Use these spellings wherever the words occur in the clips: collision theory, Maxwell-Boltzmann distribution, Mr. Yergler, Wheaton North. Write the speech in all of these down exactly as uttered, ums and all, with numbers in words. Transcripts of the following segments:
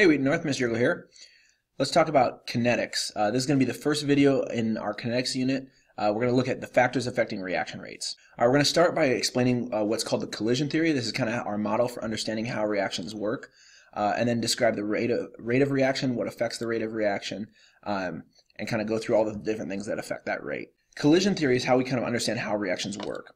Hey, Wheaton North, Mister Yergler here. Let's talk about kinetics. Uh, this is going to be the first video in our kinetics unit. Uh, we're going to look at the factors affecting reaction rates. Uh, we're going to start by explaining uh, what's called the collision theory. This is kind of our model for understanding how reactions work, uh, and then describe the rate of, rate of reaction, what affects the rate of reaction, um, and kind of go through all the different things that affect that rate. Collision theory is how we kind of understand how reactions work.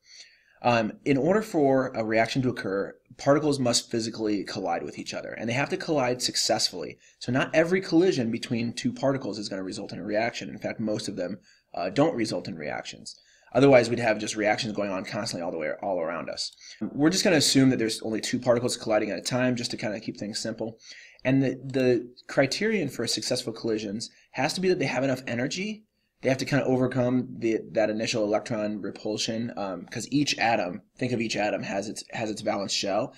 Um, in order for a reaction to occur, particles must physically collide with each other, and they have to collide successfully. So not every collision between two particles is going to result in a reaction. In fact, most of them uh, don't result in reactions. Otherwise, we'd have just reactions going on constantly all the way all around us. We're just going to assume that there's only two particles colliding at a time, just to kind of keep things simple. And the, the criterion for successful collisions has to be that they have enough energy. They have to kind of overcome the, that initial electron repulsion, because um, each atom, think of each atom, has its has its valence shell.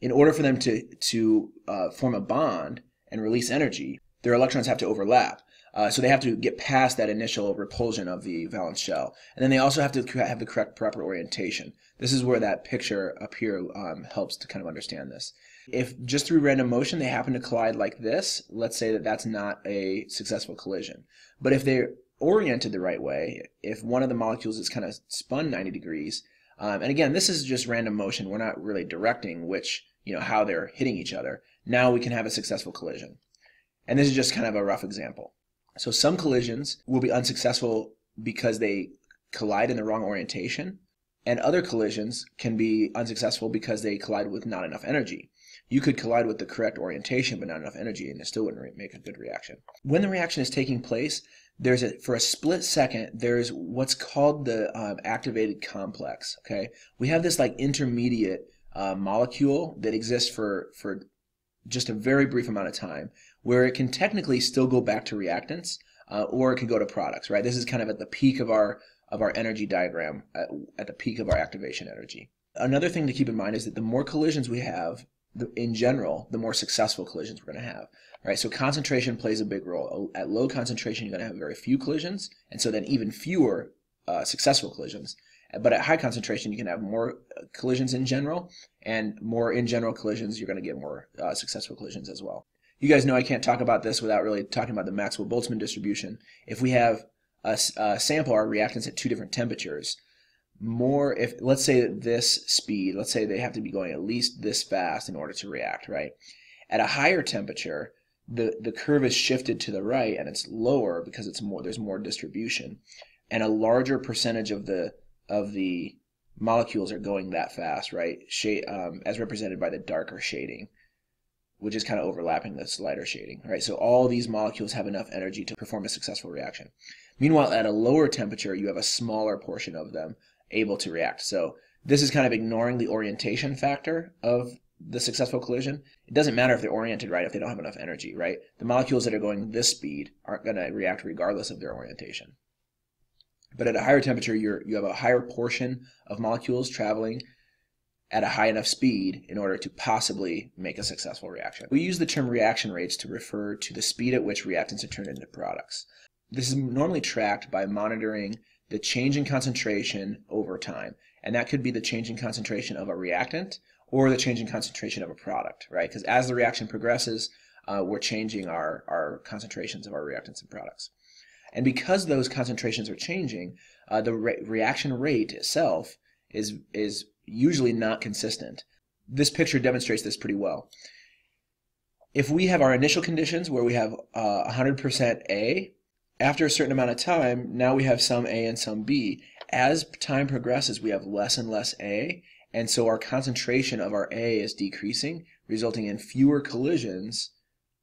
In order for them to, to uh, form a bond and release energy, their electrons have to overlap. Uh, so they have to get past that initial repulsion of the valence shell. And then they also have to have the correct proper orientation. This is where that picture up here um, helps to kind of understand this. If just through random motion they happen to collide like this, let's say that that's not a successful collision. But if they're oriented the right way, if one of the molecules is kind of spun ninety degrees, um, and again, this is just random motion, we're not really directing which, you know, how they're hitting each other, now we can have a successful collision. And this is just kind of a rough example. So some collisions will be unsuccessful because they collide in the wrong orientation, and other collisions can be unsuccessful because they collide with not enough energy. You could collide with the correct orientation but not enough energy, and it still wouldn't make a good reaction. When the reaction is taking place, there's a, for a split second, there's what's called the um, activated complex, okay? We have this like intermediate uh, molecule that exists for, for just a very brief amount of time, where it can technically still go back to reactants, uh, or it could go to products, right? This is kind of at the peak of our, of our energy diagram, at, at the peak of our activation energy. Another thing to keep in mind is that the more collisions we have, in general, the more successful collisions we're going to have. Right? So concentration plays a big role. At low concentration, you're going to have very few collisions, and so then even fewer uh, successful collisions. But at high concentration, you can have more collisions in general, and more in general collisions, you're going to get more uh, successful collisions as well. You guys know I can't talk about this without really talking about the Maxwell-Boltzmann distribution. If we have a, a sample, our reactants at two different temperatures, more if let's say that this speed, let's say they have to be going at least this fast in order to react, right? At a higher temperature, the the curve is shifted to the right and it's lower because it's more there's more distribution, and a larger percentage of the of the molecules are going that fast, right? Shade, um, as represented by the darker shading, which is kind of overlapping this lighter shading, right? So all these molecules have enough energy to perform a successful reaction. Meanwhile, at a lower temperature, you have a smaller portion of them able to react. So this is kind of ignoring the orientation factor of the successful collision. It doesn't matter if they're oriented right if they don't have enough energy, right? The molecules that are going this speed aren't going to react regardless of their orientation. But at a higher temperature, you're, you have a higher portion of molecules traveling at a high enough speed in order to possibly make a successful reaction. We use the term reaction rates to refer to the speed at which reactants are turned into products. This is normally tracked by monitoring the change in concentration over time, and that could be the change in concentration of a reactant or the change in concentration of a product, right? Because as the reaction progresses, uh, we're changing our, our concentrations of our reactants and products. And because those concentrations are changing, uh, the re reaction rate itself is, is usually not consistent. This picture demonstrates this pretty well. If we have our initial conditions where we have uh, one hundred percent A, after a certain amount of time, now we have some A and some B. As time progresses, we have less and less A, and so our concentration of our A is decreasing, resulting in fewer collisions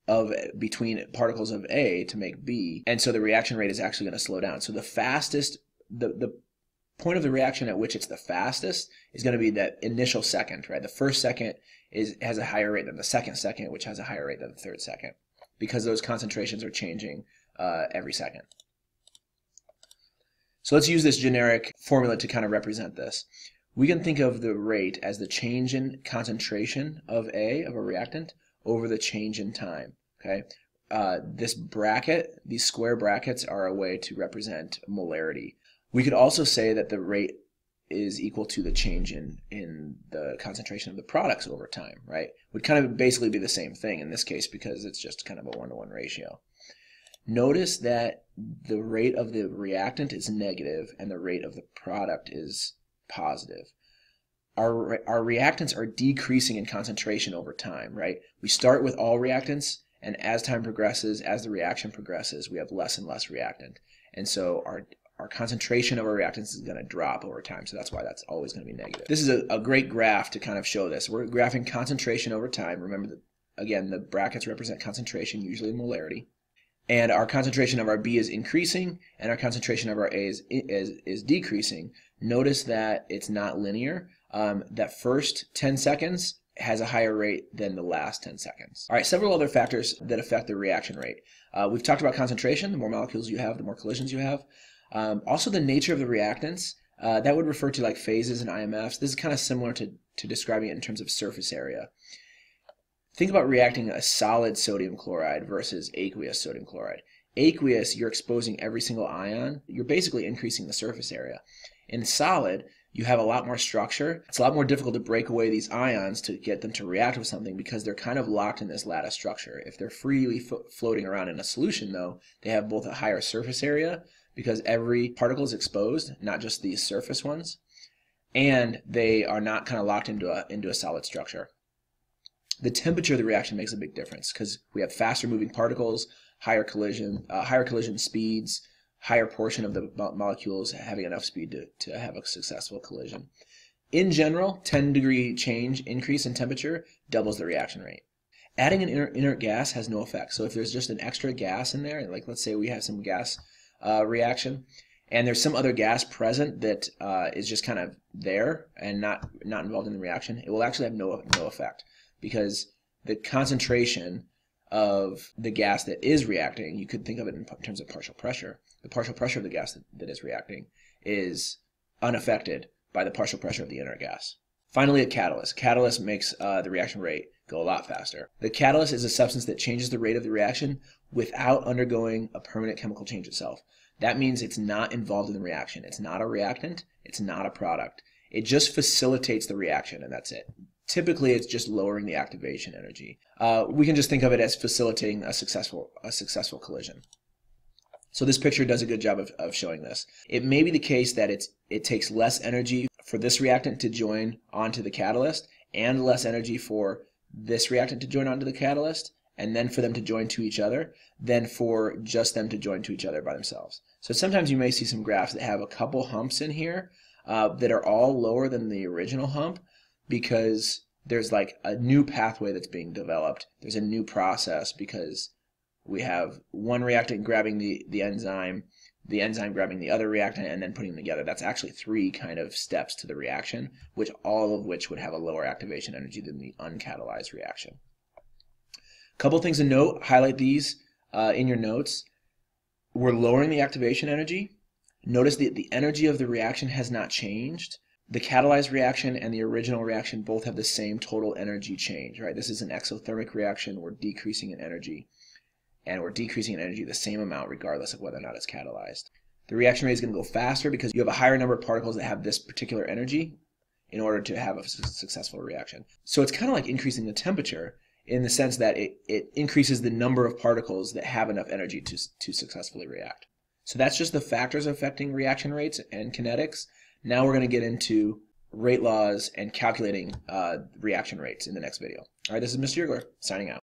of between particles of A to make B, and so the reaction rate is actually going to slow down. So the fastest, the, the point of the reaction at which it's the fastest is going to be that initial second, right? The first second is has a higher rate than the second second, which has a higher rate than the third second, because those concentrations are changing Uh, every second. So let's use this generic formula to kind of represent this. We can think of the rate as the change in concentration of A, of a reactant, over the change in time. Okay, uh, this bracket, these square brackets, are a way to represent molarity. We could also say that the rate is equal to the change in, in the concentration of the products over time, right? Would kind of basically be the same thing in this case because it's just kind of a one-to-one ratio. Notice that the rate of the reactant is negative and the rate of the product is positive. Our, our reactants are decreasing in concentration over time, right? We start with all reactants, and as time progresses, as the reaction progresses, we have less and less reactant. And so our, our concentration of our reactants is going to drop over time, so that's why that's always going to be negative. This is a, a great graph to kind of show this. We're graphing concentration over time. Remember, that, again, the brackets represent concentration, usually in molarity. And our concentration of our B is increasing, and our concentration of our A is, is, is decreasing. Notice that it's not linear. Um, that first ten seconds has a higher rate than the last ten seconds. All right, several other factors that affect the reaction rate. Uh, we've talked about concentration. The more molecules you have, the more collisions you have. Um, also, the nature of the reactants. Uh, that would refer to like phases and I M Fs. This is kind of similar to, to describing it in terms of surface area. Think about reacting a solid sodium chloride versus aqueous sodium chloride. Aqueous, you're exposing every single ion. You're basically increasing the surface area. In solid, you have a lot more structure. It's a lot more difficult to break away these ions to get them to react with something because they're kind of locked in this lattice structure. If they're freely fo- floating around in a solution, though, they have both a higher surface area because every particle is exposed, not just these surface ones, and they are not kind of locked into a, into a solid structure. The temperature of the reaction makes a big difference because we have faster moving particles, higher collision, uh, higher collision speeds, higher portion of the molecules having enough speed to, to have a successful collision. In general, ten degree change increase in temperature doubles the reaction rate. Adding an inert gas has no effect. So if there's just an extra gas in there, like let's say we have some gas uh, reaction, and there's some other gas present that uh, is just kind of there and not, not involved in the reaction, it will actually have no, no effect because the concentration of the gas that is reacting, you could think of it in terms of partial pressure. The partial pressure of the gas that, that is reacting is unaffected by the partial pressure of the inert gas. Finally, a catalyst. Catalyst makes uh, the reaction rate go a lot faster. The catalyst is a substance that changes the rate of the reaction without undergoing a permanent chemical change itself. That means it's not involved in the reaction. It's not a reactant. It's not a product. It just facilitates the reaction, and that's it. Typically, it's just lowering the activation energy. Uh, we can just think of it as facilitating a successful, a successful collision. So this picture does a good job of, of showing this. It may be the case that it's, it takes less energy for this reactant to join onto the catalyst and less energy for this reactant to join onto the catalyst and then for them to join to each other than for just them to join to each other by themselves. So sometimes you may see some graphs that have a couple humps in here uh, that are all lower than the original hump, because there's like a new pathway that's being developed. There's a new process because we have one reactant grabbing the, the enzyme, the enzyme grabbing the other reactant, and then putting them together. That's actually three kind of steps to the reaction, which all of which would have a lower activation energy than the uncatalyzed reaction. A couple things to note, highlight these uh, in your notes. We're lowering the activation energy. Notice that the energy of the reaction has not changed. The catalyzed reaction and the original reaction both have the same total energy change, right? This is an exothermic reaction. We're decreasing in energy, and we're decreasing in energy the same amount regardless of whether or not it's catalyzed. The reaction rate is going to go faster because you have a higher number of particles that have this particular energy in order to have a successful reaction. So it's kind of like increasing the temperature in the sense that it, it increases the number of particles that have enough energy to, to successfully react. So that's just the factors affecting reaction rates and kinetics. Now we're going to get into rate laws and calculating uh, reaction rates in the next video. All right, this is Mister Yergler, signing out.